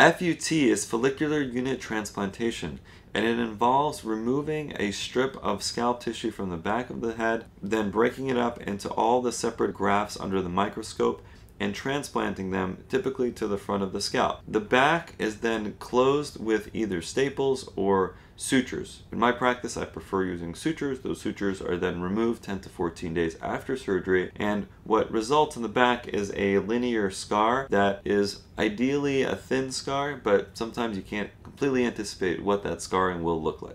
FUT is follicular unit transplantation, and it involves removing a strip of scalp tissue from the back of the head, then breaking it up into all the separate grafts under the microscope and transplanting them typically to the front of the scalp. The back is then closed with either staples or sutures. In my practice, I prefer using sutures. Those sutures are then removed 10 to 14 days after surgery, and what results in the back is a linear scar that is ideally a thin scar, but sometimes you can't completely anticipate what that scarring will look like.